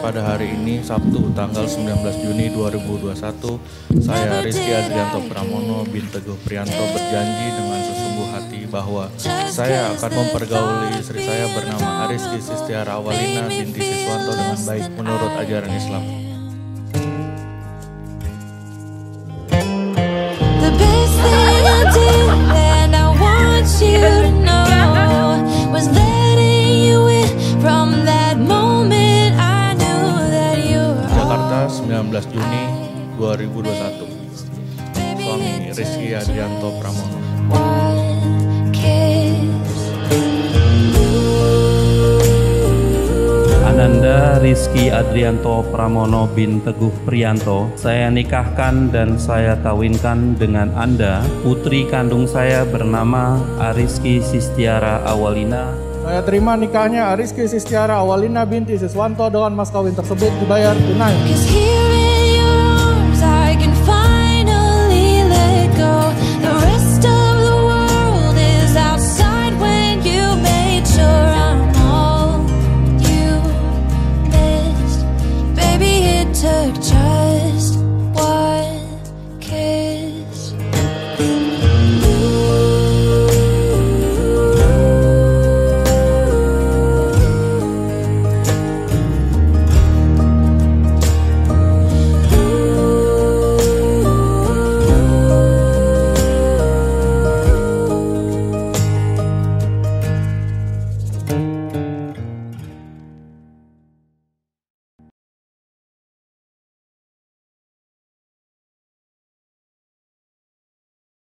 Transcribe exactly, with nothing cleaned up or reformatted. Pada hari ini, Sabtu, tanggal sembilan belas Juni dua ribu dua puluh satu, saya Ariski Adrianto Pramono bin Teguh Prianto berjanji dengan sesungguh hati bahwa saya akan mempergauli istri saya bernama Rizky Sistiara Awalina binti Siswanto dengan baik menurut ajaran Islam. sembilan belas Juni dua ribu dua puluh satu, suami Rizky Adrianto Pramono. Ananda Rizky Adrianto Pramono bin Teguh Prianto, saya nikahkan dan saya kawinkan dengan Anda putri kandung saya bernama Ariski Sistiara Awalina. Saya terima nikahnya Ariski Sistiara Awalina binti Siswanto dengan mas kawin tersebut dibayar tunai.